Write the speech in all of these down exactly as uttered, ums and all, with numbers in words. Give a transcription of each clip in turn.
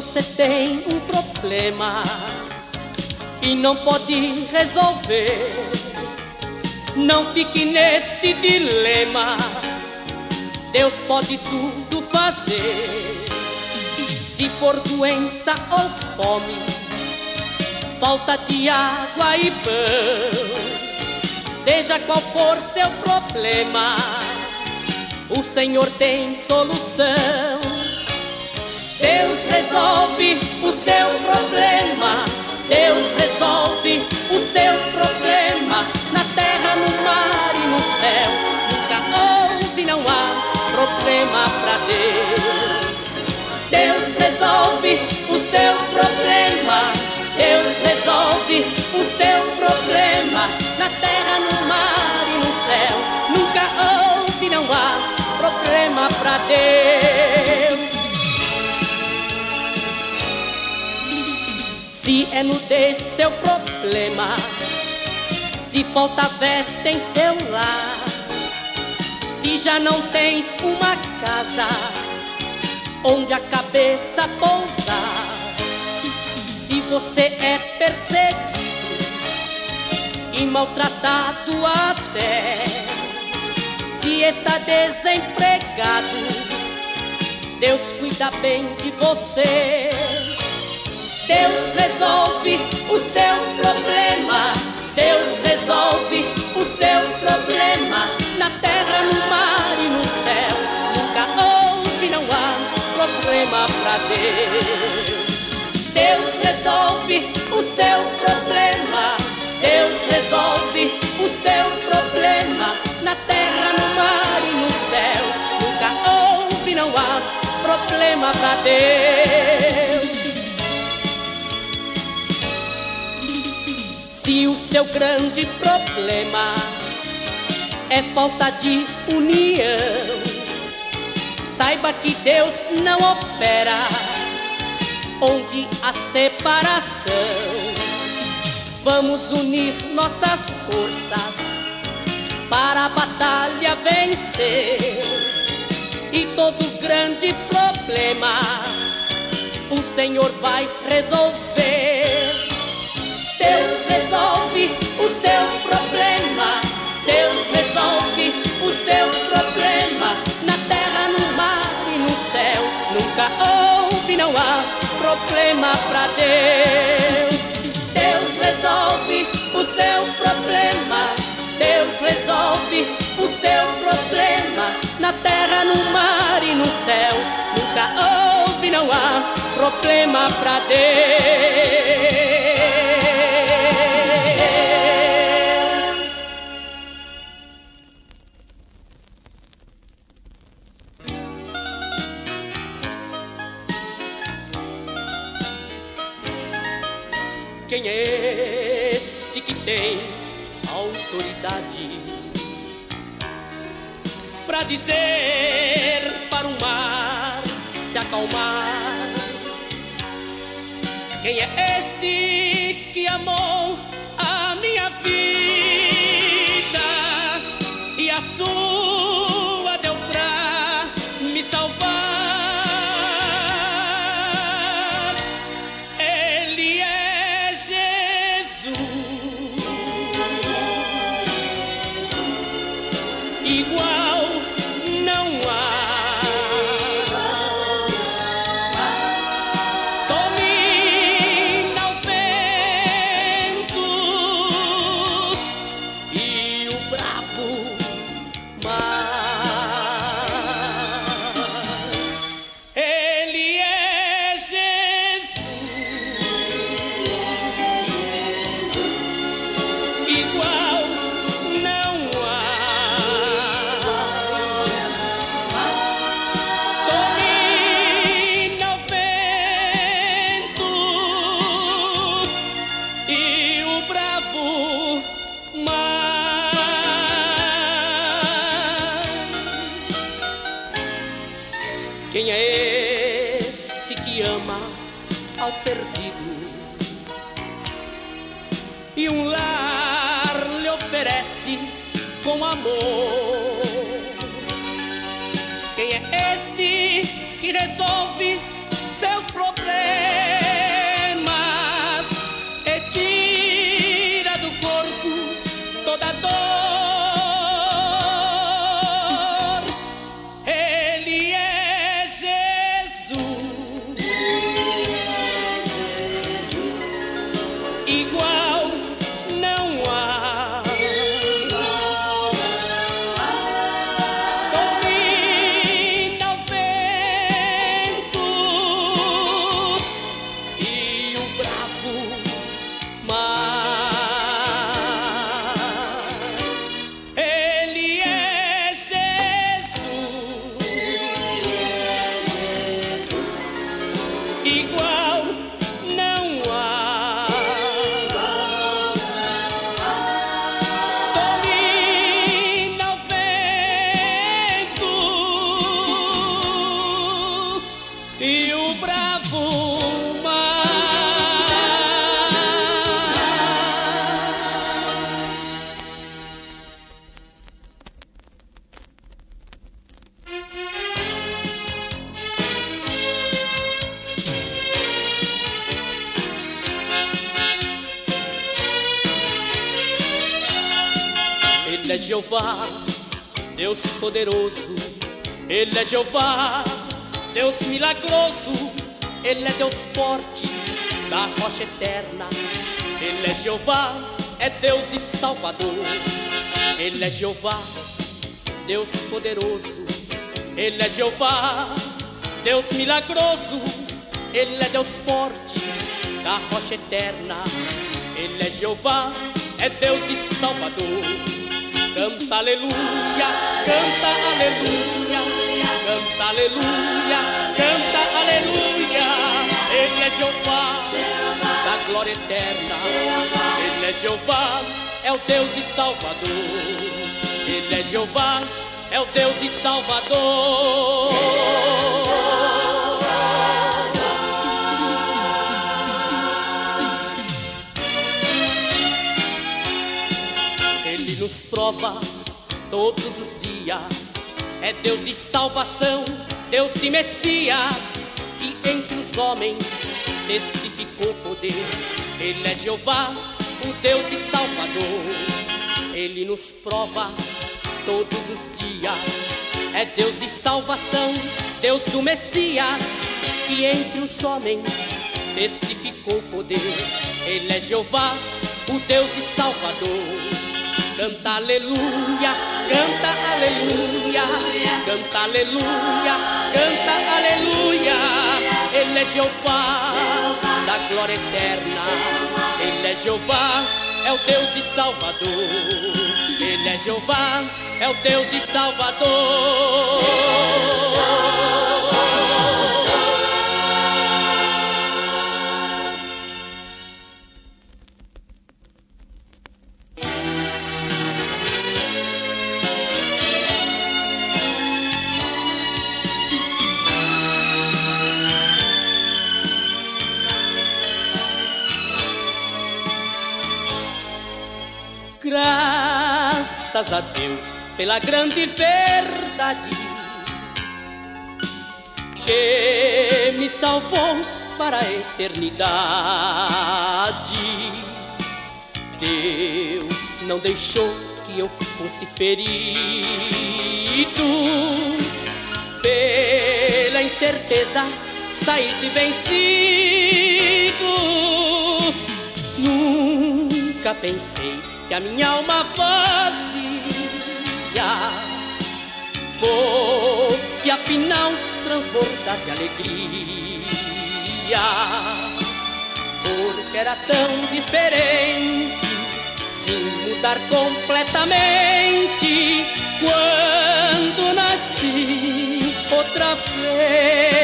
você tem um problema e não pode resolver, não fique neste dilema. Deus pode tudo fazer. Se for doença ou fome, falta de água e pão, seja qual for seu problema, o Senhor tem solução. Deus resolve o seu problema. Deus resolve o seu problema. Na terra, no mar e no céu, nunca houve, não há problema pra Deus. Deus resolve o seu problema. Deus resolve o seu problema. Na terra, no mar e no céu, nunca houve, não há problema pra Deus. Se é nudez seu problema, se falta veste em seu lar, se já não tens uma casa onde a cabeça pousar, se você é perseguido e maltratado até, se está desempregado, Deus cuida bem de você. Deus resolve o seu problema. Deus resolve o seu problema. Na terra, no mar e no céu, nunca houve, não há problema pra Deus. Deus resolve o seu problema. Deus resolve o seu problema. Na terra, no mar e no céu, nunca houve, não há problema pra Deus. Se o seu grande problema é falta de união, saiba que Deus não opera onde há separação. Vamos unir nossas forças para a batalha vencer. E todo grande problema o Senhor vai resolver. Deus resolve o seu problema. Deus resolve o seu problema. Na terra, no mar e no céu, nunca houve, não há problema pra Deus. Deus resolve o seu problema. Deus resolve o seu problema. Na terra, no mar e no céu, nunca houve, não há problema pra Deus. Quem é este que tem autoridade pra dizer para o mar se acalmar? Quem é este que amou a minha vida e a sua deu pra me salvar? Quem é este que ama ao perdido e um lar lhe oferece com amor? Quem é este que resolve seus problemas? Ele é Jeová, Deus poderoso. Ele é Jeová, Deus milagroso. Ele é Deus forte, da rocha eterna. Ele é Jeová, é Deus e Salvador. Ele é Jeová, Deus poderoso. Ele é Jeová, Deus milagroso. Ele é Deus forte, da rocha eterna. Ele é Jeová, é Deus e Salvador. Canta aleluia, canta aleluia, canta aleluia, canta aleluia. Ele é Jeová, da glória eterna. Ele é Jeová, é o Deus e Salvador. Ele é Jeová, é o Deus e Salvador. Nos prova todos os dias, é Deus de salvação, Deus de Messias, que entre os homens testificou poder. Ele é Jeová, o Deus e Salvador. Ele nos prova todos os dias, é Deus de salvação, Deus do Messias, que entre os homens testificou poder. Ele é Jeová, o Deus e Salvador. Canta aleluia, canta aleluia, canta aleluia, canta aleluia. Ele é Jeová, da glória eterna. Ele é Jeová, é o Deus e Salvador. Ele é Jeová, é o Deus e Salvador. Graças a Deus pela grande verdade que me salvou para a eternidade. Deus não deixou que eu fosse ferido, pela incerteza saí de vencido. Nunca pensei que a minha alma vazia fosse afinal transbordar de alegria, porque era tão diferente de mudar completamente quando nasci outra vez.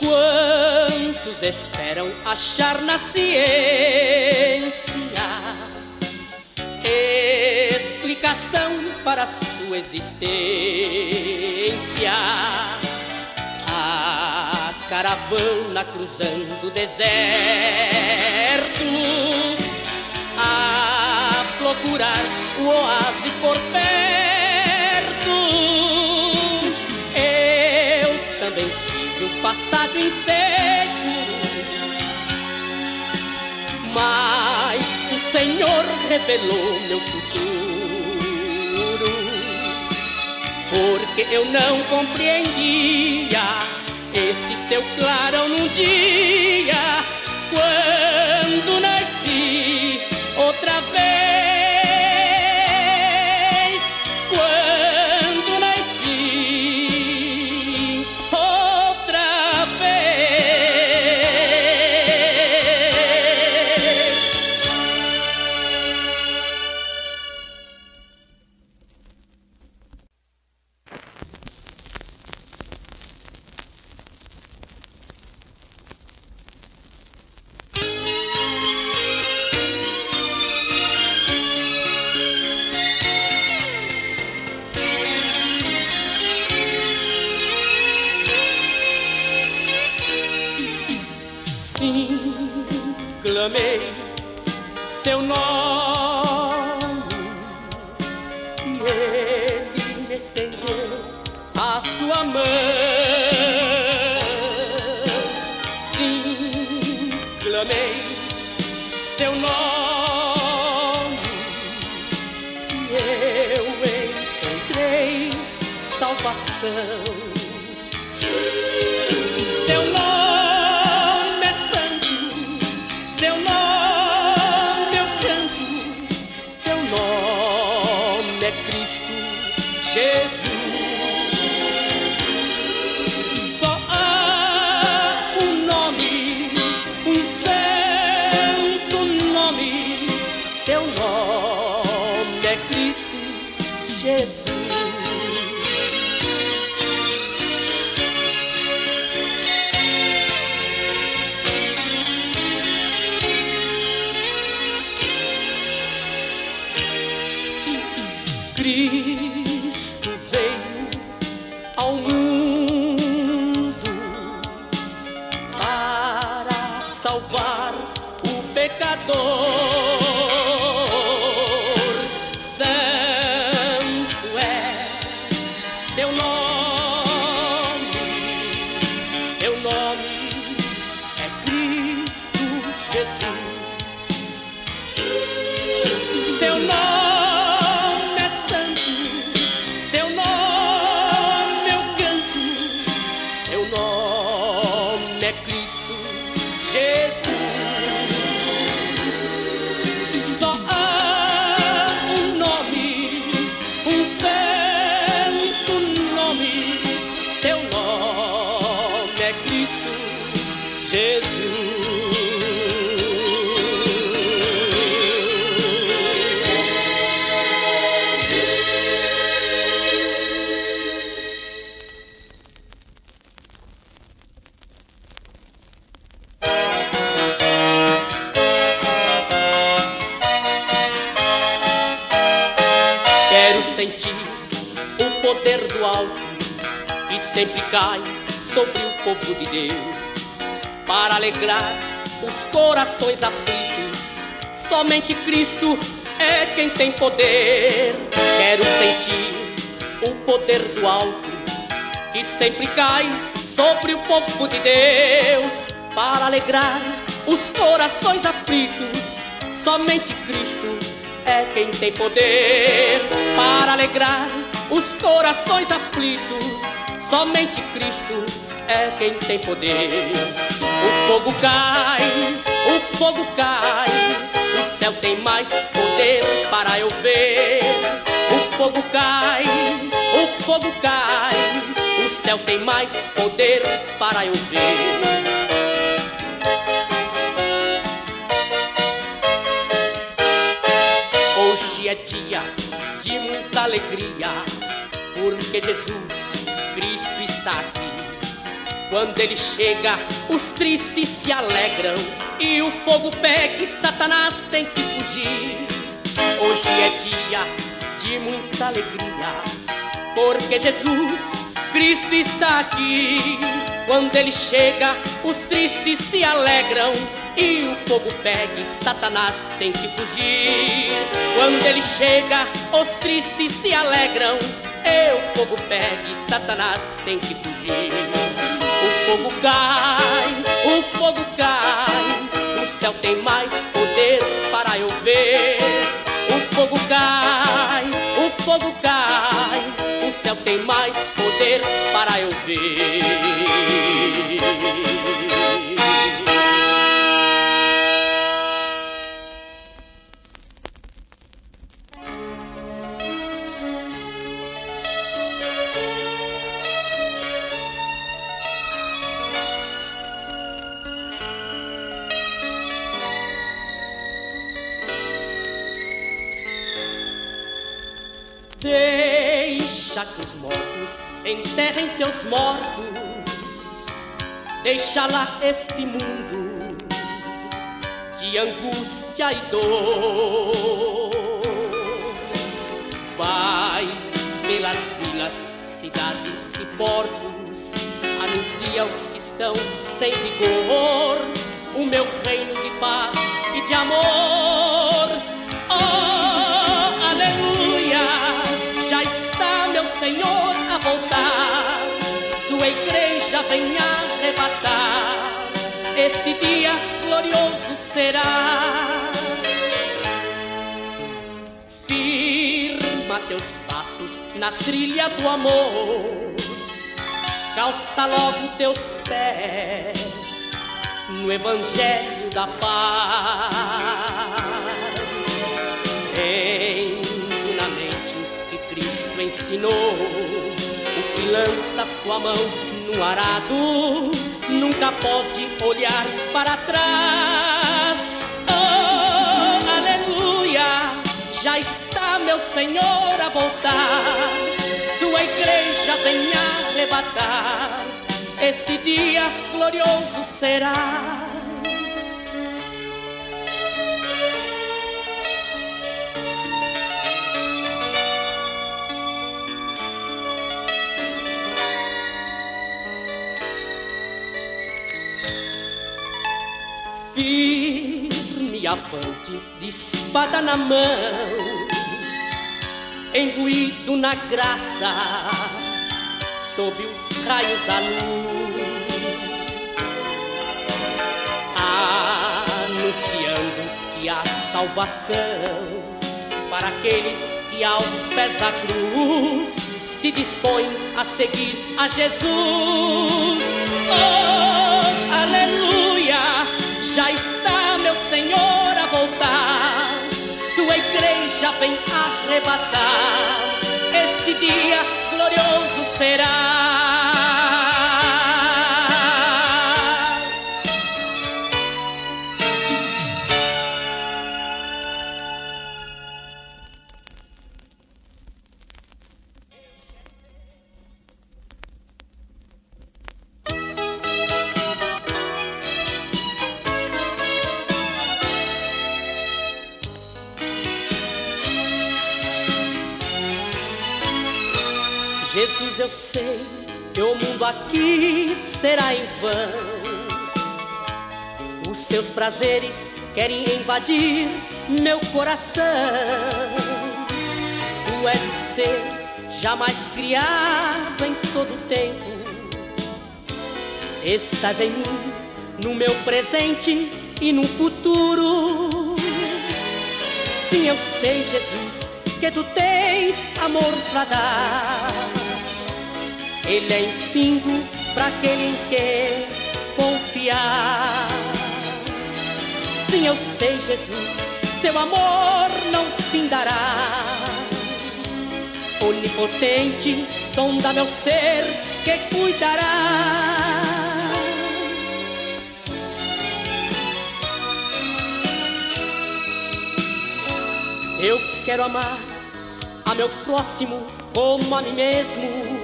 Quantos esperam achar na ciência explicação para sua existência? A caravana cruzando o deserto, a procurar o oásis por perto. Eu também tive o passado inseguro, mas o Senhor revelou meu futuro, porque eu não compreendia este seu clarão num dia, quando nasci outra vez, quando nasci outra vez. Clamei seu nome e ele me estendeu a sua mão. salvação. Cristo veio ao mundo para salvar o pecador. Santo é seu nome, seu nome é Cristo Jesus. Seu nome é Cristo Jesus. Só há um nome, um santo nome, seu nome é Cristo Jesus. Quero sentir o poder do alto que sempre cai sobre o povo de Deus, para alegrar os corações aflitos. Somente Cristo é quem tem poder. Quero sentir o poder do alto que sempre cai sobre o povo de Deus, para alegrar os corações aflitos. Somente Cristo é quem tem poder para alegrar os corações aflitos. Somente Cristo é quem tem poder. O fogo cai, o fogo cai, o céu tem mais poder para eu ver. O fogo cai, o fogo cai, o céu tem mais poder para eu ver. Hoje é dia de muita alegria, porque Jesus Cristo está aqui. Quando Ele chega, os tristes se alegram, e o fogo pega e Satanás tem que fugir. Hoje é dia de muita alegria, porque Jesus Cristo está aqui. Quando Ele chega, os tristes se alegram, e o fogo pega e Satanás tem que fugir. Quando Ele chega, os tristes se alegram, e o fogo pega e Satanás tem que fugir. O fogo cai, o fogo cai, o céu tem mais poder para eu ver. O fogo cai, o fogo cai, o céu tem mais poder para eu ver. Deixa que os mortos enterrem seus mortos, deixa lá este mundo de angústia e dor. Vai pelas vilas, cidades e portos, anuncia aos que estão sem vigor o meu reino de paz e de amor. Oh, aleluia! Senhor a voltar, sua igreja vem arrebatar, este dia glorioso será. Firma teus passos na trilha do amor. Calça logo teus pés no evangelho da paz. Tem na mente o que Cristo ensinou, o que lança sua mão no arado nunca pode olhar para trás. Oh, aleluia, já está meu Senhor a voltar, sua igreja vem arrebatar, este dia glorioso será. Firme avante, de espada na mão, imbuído na graça, sob os raios da luz, anunciando que há salvação para aqueles que aos pés da cruz se dispõem a seguir a Jesus. Oh, aleluia! Já está meu Senhor a voltar, sua igreja vem arrebatar, este dia glorioso será. Jesus, eu sei, teu mundo aqui será em vão. Os seus prazeres querem invadir meu coração. Tu és o ser jamais criado em todo o tempo. Estás em mim, no meu presente e no futuro. Sim, eu sei, Jesus, que tu tens amor pra dar. Ele é infingo para aquele em quem confiar. Sim, eu sei, Jesus, seu amor não findará. Onipotente, sonda meu ser que cuidará. Eu quero amar a meu próximo como a mim mesmo,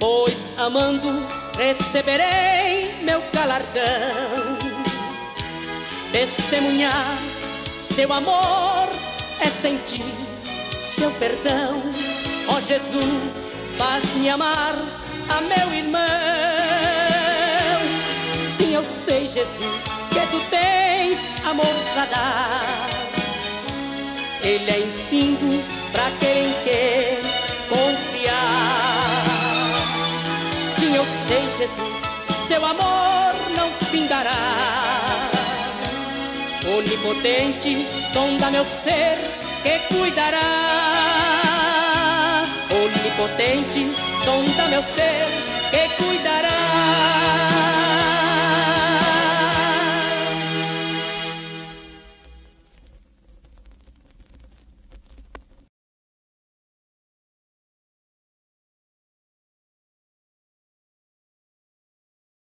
pois amando receberei meu galardão. Testemunhar seu amor é sentir seu perdão. Ó Jesus, faz-me amar a meu irmão. Sim, eu sei, Jesus, que tu tens amor pra dar. Ele é infindo pra quem quer confiar. Eu sei, Jesus, seu amor não findará. Onipotente, sonda meu ser que cuidará. Onipotente, sonda meu ser que cuidará.